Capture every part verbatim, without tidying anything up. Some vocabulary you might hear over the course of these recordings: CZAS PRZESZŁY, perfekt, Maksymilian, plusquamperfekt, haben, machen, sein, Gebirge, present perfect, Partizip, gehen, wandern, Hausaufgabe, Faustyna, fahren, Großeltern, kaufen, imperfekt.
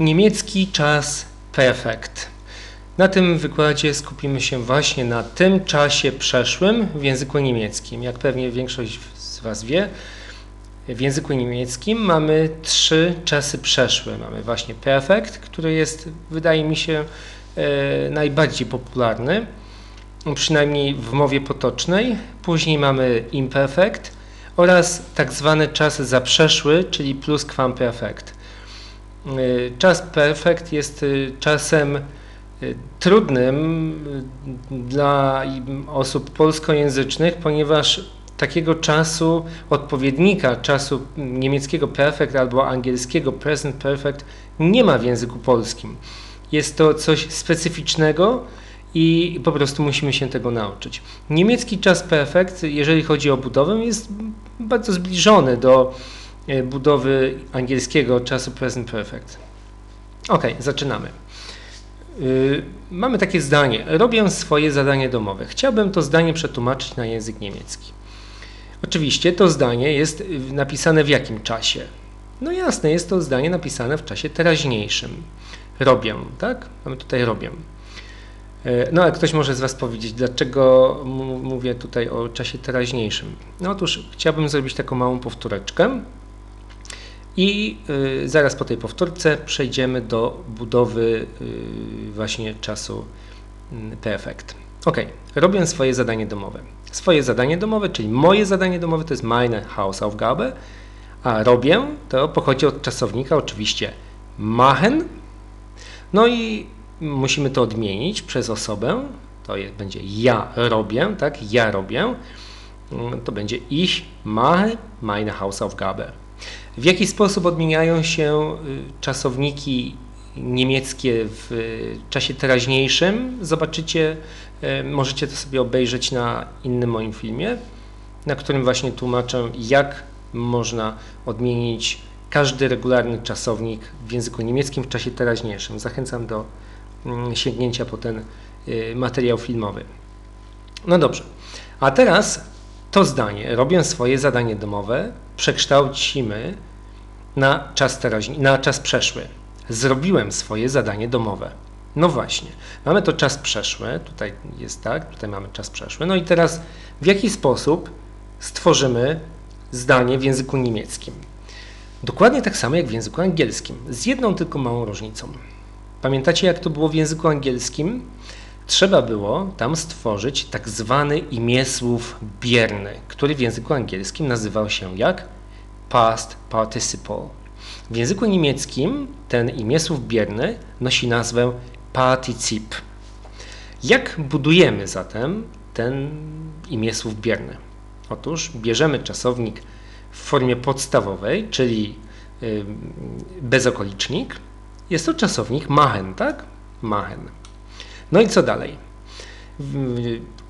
Niemiecki czas perfekt. Na tym wykładzie skupimy się właśnie na tym czasie przeszłym w języku niemieckim. Jak pewnie większość z Was wie, w języku niemieckim mamy trzy czasy przeszłe. Mamy właśnie perfekt, który jest, wydaje mi się, najbardziej popularny, przynajmniej w mowie potocznej. Później mamy imperfekt oraz tak zwany czas zaprzeszły, czyli plusquamperfekt. Czas perfekt jest czasem trudnym dla osób polskojęzycznych, ponieważ takiego czasu odpowiednika czasu niemieckiego perfekt albo angielskiego present perfect nie ma w języku polskim. Jest to coś specyficznego i po prostu musimy się tego nauczyć. Niemiecki czas perfekt, jeżeli chodzi o budowę, jest bardzo zbliżony do budowy angielskiego czasu present perfect. Ok, zaczynamy. Yy, mamy takie zdanie. Robię swoje zadanie domowe. Chciałbym to zdanie przetłumaczyć na język niemiecki. Oczywiście to zdanie jest napisane w jakim czasie? No jasne, jest to zdanie napisane w czasie teraźniejszym. Robię, tak? Mamy tutaj robię. No a ktoś może z Was powiedzieć, dlaczego mówię tutaj o czasie teraźniejszym. No otóż chciałbym zrobić taką małą powtóreczkę i y, zaraz po tej powtórce przejdziemy do budowy y, właśnie czasu y, perfekt. Ok, robię swoje zadanie domowe. Swoje zadanie domowe, czyli moje zadanie domowe to jest meine Hausaufgabe, a robię to pochodzi od czasownika oczywiście machen, no i musimy to odmienić przez osobę, to jest, będzie ja robię, tak, ja robię, to będzie ich mache meine Hausaufgabe. W jaki sposób odmieniają się czasowniki niemieckie w czasie teraźniejszym? Zobaczycie, możecie to sobie obejrzeć na innym moim filmie, na którym właśnie tłumaczę, jak można odmienić każdy regularny czasownik w języku niemieckim w czasie teraźniejszym. Zachęcam do sięgnięcia po ten materiał filmowy. No dobrze, a teraz to zdanie, robię swoje zadanie domowe, przekształcimy na czas, teraźni, na czas przeszły. Zrobiłem swoje zadanie domowe. No właśnie, mamy to czas przeszły, tutaj jest tak, tutaj mamy czas przeszły. No i teraz w jaki sposób stworzymy zdanie w języku niemieckim? Dokładnie tak samo jak w języku angielskim, z jedną tylko małą różnicą. Pamiętacie, jak to było w języku angielskim? Trzeba było tam stworzyć tak zwany imiesłów bierny, który w języku angielskim nazywał się jak past participle. W języku niemieckim ten imiesłów bierny nosi nazwę Partizip. Jak budujemy zatem ten imiesłów bierny? Otóż bierzemy czasownik w formie podstawowej, czyli bezokolicznik. Jest to czasownik machen, tak? Machen. No i co dalej?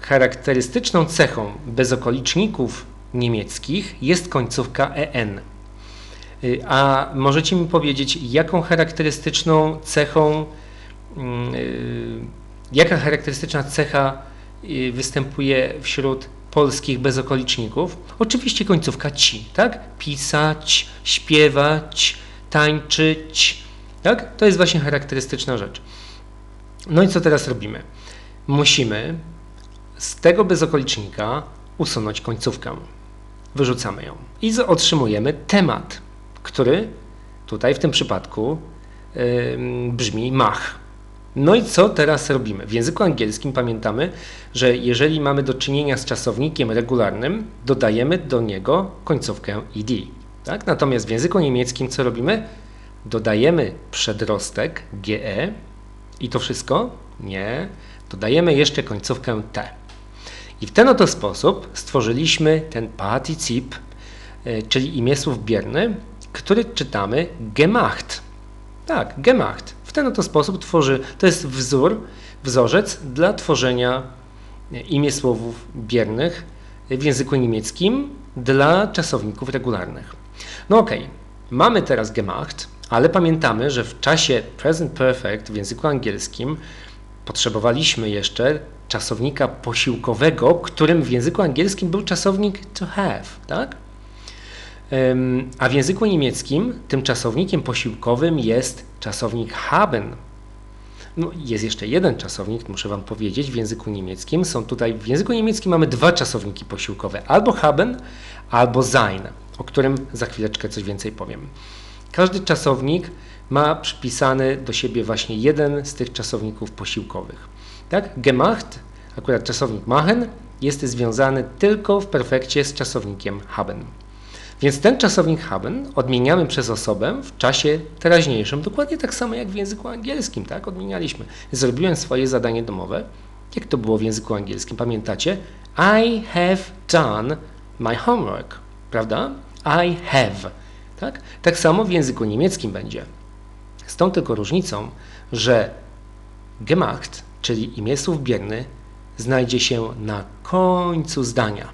Charakterystyczną cechą bezokoliczników niemieckich jest końcówka en. A możecie mi powiedzieć, jaką charakterystyczną cechą, jaka charakterystyczna cecha występuje wśród polskich bezokoliczników? Oczywiście końcówka ci, tak? Pisać, śpiewać, tańczyć. Tak? To jest właśnie charakterystyczna rzecz. No i co teraz robimy? Musimy z tego bezokolicznika usunąć końcówkę. Wyrzucamy ją i otrzymujemy temat, który tutaj w tym przypadku yy, brzmi mach. No i co teraz robimy? W języku angielskim pamiętamy, że jeżeli mamy do czynienia z czasownikiem regularnym, dodajemy do niego końcówkę ed. Tak? Natomiast w języku niemieckim co robimy? Dodajemy przedrostek ge i to wszystko? Nie. Dodajemy jeszcze końcówkę te. I w ten oto sposób stworzyliśmy ten Partizip, czyli imiesłów bierny, który czytamy gemacht. Tak, gemacht. W ten oto sposób tworzy, to jest wzór, wzorzec dla tworzenia imiesłowów biernych w języku niemieckim dla czasowników regularnych. No okej, okay. Mamy teraz gemacht. Ale pamiętamy, że w czasie present perfect w języku angielskim potrzebowaliśmy jeszcze czasownika posiłkowego, którym w języku angielskim był czasownik to have, tak? A w języku niemieckim tym czasownikiem posiłkowym jest czasownik haben. No, jest jeszcze jeden czasownik, muszę wam powiedzieć, w języku niemieckim. Są tutaj, w języku niemieckim mamy dwa czasowniki posiłkowe, albo haben, albo sein, o którym za chwileczkę coś więcej powiem. Każdy czasownik ma przypisany do siebie właśnie jeden z tych czasowników posiłkowych. Tak? Gemacht, akurat czasownik machen, jest związany tylko w perfekcie z czasownikiem haben. Więc ten czasownik haben odmieniamy przez osobę w czasie teraźniejszym, dokładnie tak samo jak w języku angielskim, tak? Odmienialiśmy. Zrobiłem swoje zadanie domowe. Jak to było w języku angielskim? Pamiętacie? I have done my homework, prawda? I have, tak? Tak samo w języku niemieckim będzie. Z tą tylko różnicą, że gemacht, czyli imię bierny, znajdzie się na końcu zdania,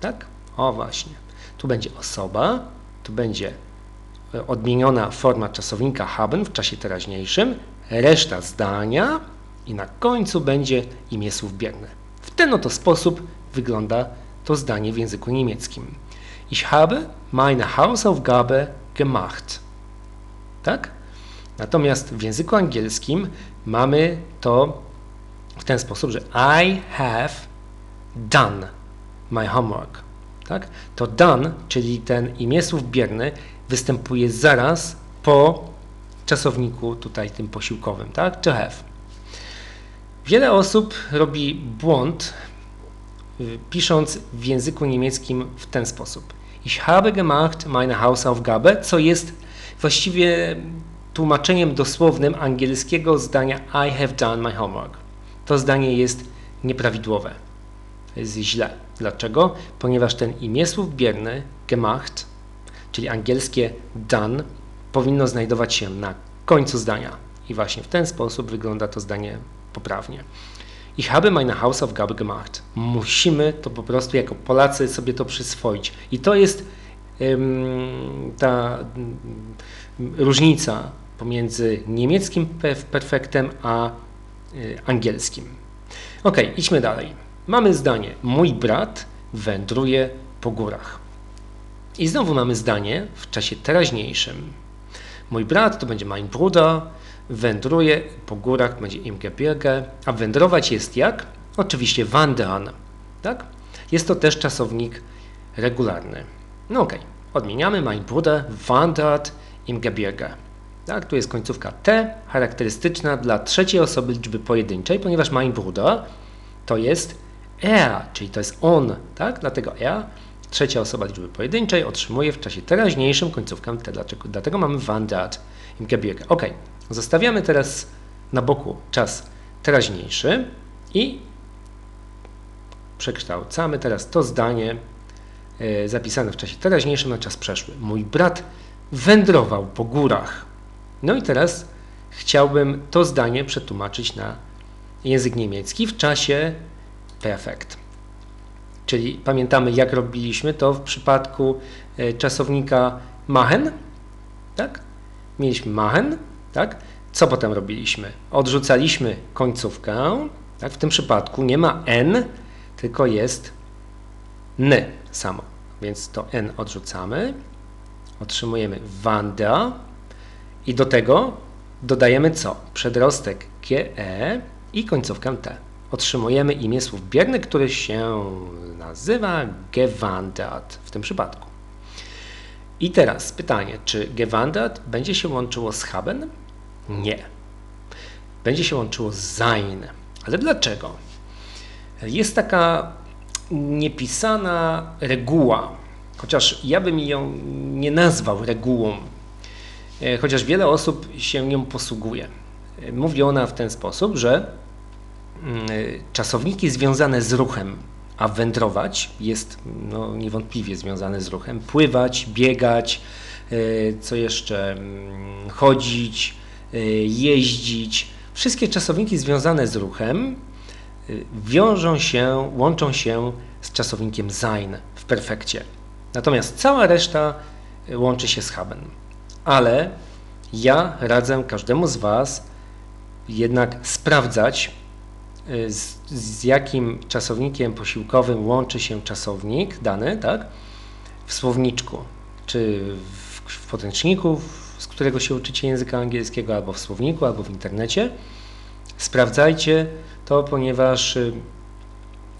tak? O właśnie. Tu będzie osoba, tu będzie odmieniona forma czasownika haben w czasie teraźniejszym, reszta zdania i na końcu będzie imię bierny. W ten oto sposób wygląda to zdanie w języku niemieckim. Ich habe meine Hausaufgabe gemacht. Tak? Natomiast w języku angielskim mamy to w ten sposób, że I have done my homework. Tak? To done, czyli ten imię słów bierny, występuje zaraz po czasowniku tutaj tym posiłkowym, tak? To have. Wiele osób robi błąd, pisząc w języku niemieckim w ten sposób. Ich habe gemacht meine Hausaufgabe, co jest właściwie tłumaczeniem dosłownym angielskiego zdania I have done my homework. To zdanie jest nieprawidłowe. To jest źle. Dlaczego? Ponieważ ten imiesłów bierny, gemacht, czyli angielskie done, powinno znajdować się na końcu zdania. I właśnie w ten sposób wygląda to zdanie poprawnie. Ich habe meine Hausaufgabe gemacht. Musimy to po prostu jako Polacy sobie to przyswoić. I to jest ym, ta ym, różnica pomiędzy niemieckim perfektem a y, angielskim. Ok, idźmy dalej. Mamy zdanie, mój brat wędruje po górach. I znowu mamy zdanie w czasie teraźniejszym. Mój brat to będzie mein Bruder, wędruje po górach, będzie im Gebirge, a wędrować jest jak? Oczywiście wandern, tak? Jest to też czasownik regularny. No okej, okay. Odmieniamy mein Bruder wandert im Gebirge. Tak? Tu jest końcówka T, charakterystyczna dla trzeciej osoby liczby pojedynczej, ponieważ mein Bruder to jest er, czyli to jest on, tak? Dlatego er, trzecia osoba liczby pojedynczej, otrzymuje w czasie teraźniejszym końcówkę T. Dlaczego? Dlatego mamy wandert im Gebirge. Ok, zostawiamy teraz na boku czas teraźniejszy i przekształcamy teraz to zdanie zapisane w czasie teraźniejszym na czas przeszły. Mój brat wędrował po górach. No i teraz chciałbym to zdanie przetłumaczyć na język niemiecki w czasie perfekt. Czyli pamiętamy, jak robiliśmy to w przypadku czasownika machen, tak? Mieliśmy machen, tak? Co potem robiliśmy? Odrzucaliśmy końcówkę, tak? W tym przypadku nie ma n, tylko jest n samo, więc to n odrzucamy, otrzymujemy wanda i do tego dodajemy co? Przedrostek ge i końcówkę t. Otrzymujemy imię słów bierny, który się nazywa gewandert w tym przypadku. I teraz pytanie, czy gewandert będzie się łączyło z haben? Nie. Będzie się łączyło z sein. Ale dlaczego? Jest taka niepisana reguła, chociaż ja bym ją nie nazwał regułą, chociaż wiele osób się nią posługuje. Mówi ona w ten sposób, że czasowniki związane z ruchem, a wędrować jest no, niewątpliwie związane z ruchem, pływać, biegać, co jeszcze, chodzić, jeździć. Wszystkie czasowniki związane z ruchem wiążą się, łączą się z czasownikiem sein w perfekcie. Natomiast cała reszta łączy się z haben. Ale ja radzę każdemu z was jednak sprawdzać, Z, z jakim czasownikiem posiłkowym łączy się czasownik dany, tak? W słowniczku. czy w podręczniku, z którego się uczycie języka angielskiego, albo w słowniku, albo w internecie. Sprawdzajcie to, ponieważ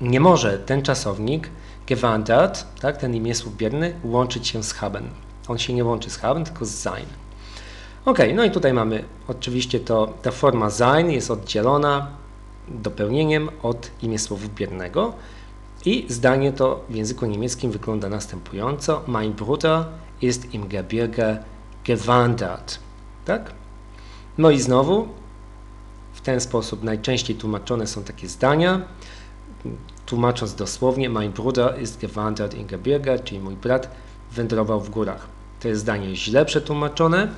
nie może ten czasownik gewandert, tak, ten imiesłów bierny, łączyć się z haben. On się nie łączy z haben, tylko z sein. Ok, no i tutaj mamy oczywiście to, ta forma sein jest oddzielona dopełnieniem od imiesłowu biernego i zdanie to w języku niemieckim wygląda następująco. Mein Bruder ist im Gebirge gewandert. Tak? No i znowu w ten sposób najczęściej tłumaczone są takie zdania. Tłumacząc dosłownie, mein Bruder ist gewandert im Gebirge, czyli mój brat wędrował w górach. To jest zdanie źle przetłumaczone,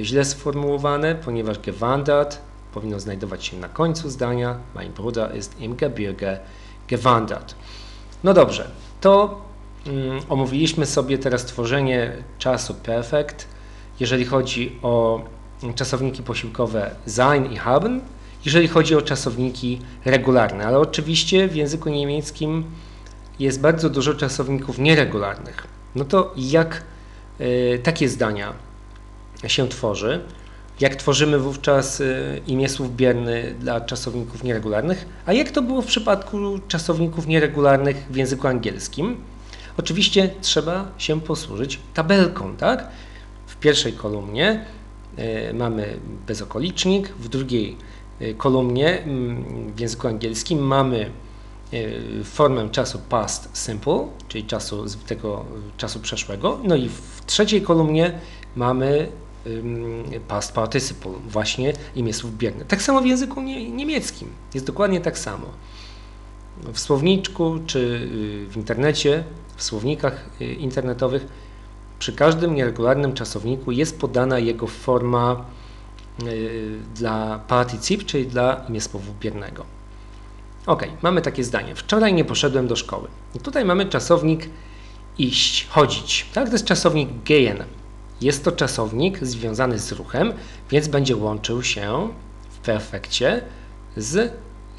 źle sformułowane, ponieważ gewandert powinno znajdować się na końcu zdania. Mein Bruder ist im Gebirge gewandert. No dobrze, to mm, omówiliśmy sobie teraz tworzenie czasu perfekt, jeżeli chodzi o czasowniki posiłkowe sein i haben, jeżeli chodzi o czasowniki regularne, ale oczywiście w języku niemieckim jest bardzo dużo czasowników nieregularnych. No to jak y, takie zdania się tworzy? Jak tworzymy wówczas y, imiesłów bierny dla czasowników nieregularnych? A jak to było w przypadku czasowników nieregularnych w języku angielskim? Oczywiście trzeba się posłużyć tabelką, tak? W pierwszej kolumnie y, mamy bezokolicznik, w drugiej kolumnie w języku angielskim mamy formę czasu past simple, czyli czasu, tego czasu przeszłego, no i w trzeciej kolumnie mamy past participle, właśnie imiesłów biernych. Tak samo w języku niemieckim, jest dokładnie tak samo. W słowniczku czy w internecie, w słownikach internetowych przy każdym nieregularnym czasowniku jest podana jego forma dla Partizip, czyli dla imiesłowu biernego. Ok, mamy takie zdanie. Wczoraj nie poszedłem do szkoły. I tutaj mamy czasownik iść, chodzić. Tak, to jest czasownik gehen. Jest to czasownik związany z ruchem, więc będzie łączył się w perfekcie z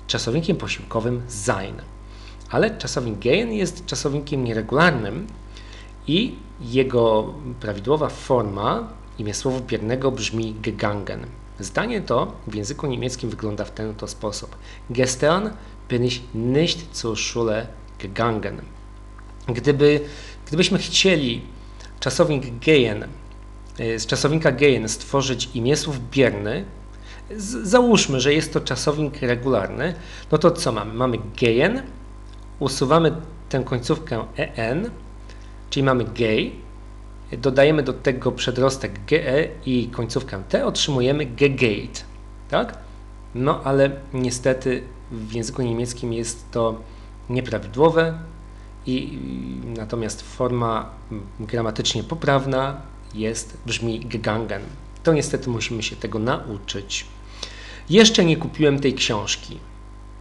czasownikiem posiłkowym sein. Ale czasownik gehen jest czasownikiem nieregularnym i jego prawidłowa forma imiesłowu biernego brzmi gegangen. Zdanie to w języku niemieckim wygląda w ten to sposób. Gestern bin ich nicht zur Schule gegangen. Gdyby, gdybyśmy chcieli czasownik gehen, z czasownika gehen stworzyć imiesłów bierny, z, załóżmy, że jest to czasownik regularny, no to co mamy? Mamy gehen, usuwamy tę końcówkę en, czyli mamy gej, dodajemy do tego przedrostek ge i końcówkę t, otrzymujemy gegeit, tak? No ale niestety w języku niemieckim jest to nieprawidłowe i natomiast forma gramatycznie poprawna jest, brzmi gegangen. To niestety musimy się tego nauczyć. Jeszcze nie kupiłem tej książki.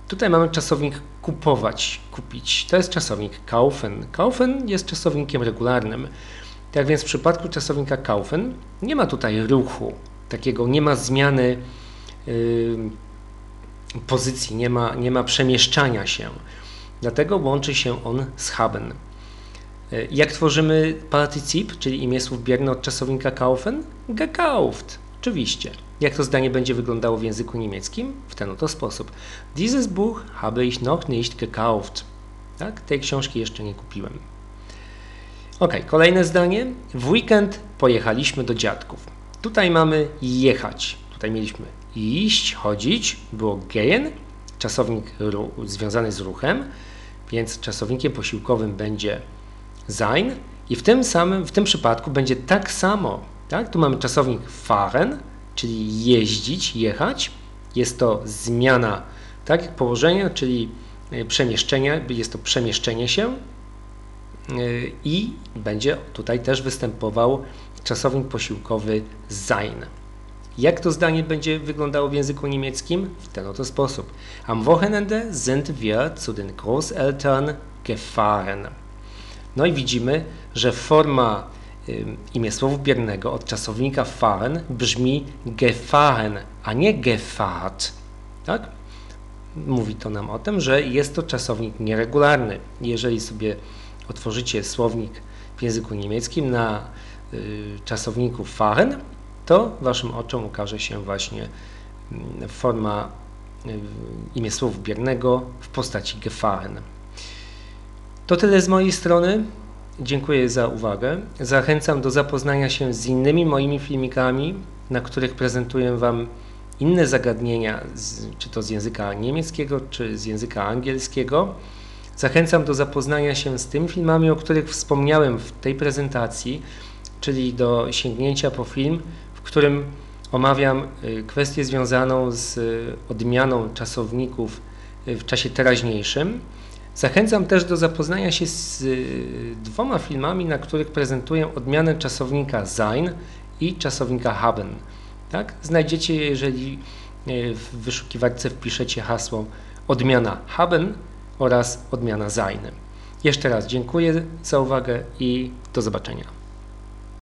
Tutaj mamy czasownik kupować, kupić. To jest czasownik kaufen. Kaufen jest czasownikiem regularnym. Tak więc w przypadku czasownika kaufen nie ma tutaj ruchu takiego, nie ma zmiany yy, pozycji, nie ma, nie ma przemieszczania się. Dlatego łączy się on z haben. Yy, jak tworzymy partizip, czyli imiesłów bierny od czasownika kaufen? Gekauft, oczywiście. Jak to zdanie będzie wyglądało w języku niemieckim? W ten oto sposób. Dieses Buch habe ich noch nicht gekauft. Tak? Tej książki jeszcze nie kupiłem. Ok, kolejne zdanie. W weekend pojechaliśmy do dziadków. Tutaj mamy jechać. Tutaj mieliśmy iść, chodzić. Było gehen, czasownik związany z ruchem, więc czasownikiem posiłkowym będzie sein. I w tym samym, w tym przypadku będzie tak samo. Tak? Tu mamy czasownik fahren, czyli jeździć, jechać. Jest to zmiana tak, położenia, czyli przemieszczenie. Jest to przemieszczenie się. I będzie tutaj też występował czasownik posiłkowy sein. Jak to zdanie będzie wyglądało w języku niemieckim? W ten oto sposób. Am Wochenende sind wir zu den Großeltern gefahren. No i widzimy, że forma imiesłowu biernego od czasownika fahren brzmi gefahren, a nie gefahrt. Tak? Mówi to nam o tym, że jest to czasownik nieregularny. Jeżeli sobie otworzycie słownik w języku niemieckim na y, czasowniku fahren, to waszym oczom ukaże się właśnie y, forma y, imię słowa biernego w postaci gefahren. To tyle z mojej strony. Dziękuję za uwagę. Zachęcam do zapoznania się z innymi moimi filmikami, na których prezentuję wam inne zagadnienia, z, czy to z języka niemieckiego, czy z języka angielskiego. Zachęcam do zapoznania się z tymi filmami, o których wspomniałem w tej prezentacji, czyli do sięgnięcia po film, w którym omawiam kwestię związaną z odmianą czasowników w czasie teraźniejszym. Zachęcam też do zapoznania się z dwoma filmami, na których prezentuję odmianę czasownika sein i czasownika haben. Tak? Znajdziecie je, jeżeli w wyszukiwarce wpiszecie hasło odmiana haben oraz odmiana sein. Jeszcze raz dziękuję za uwagę i do zobaczenia.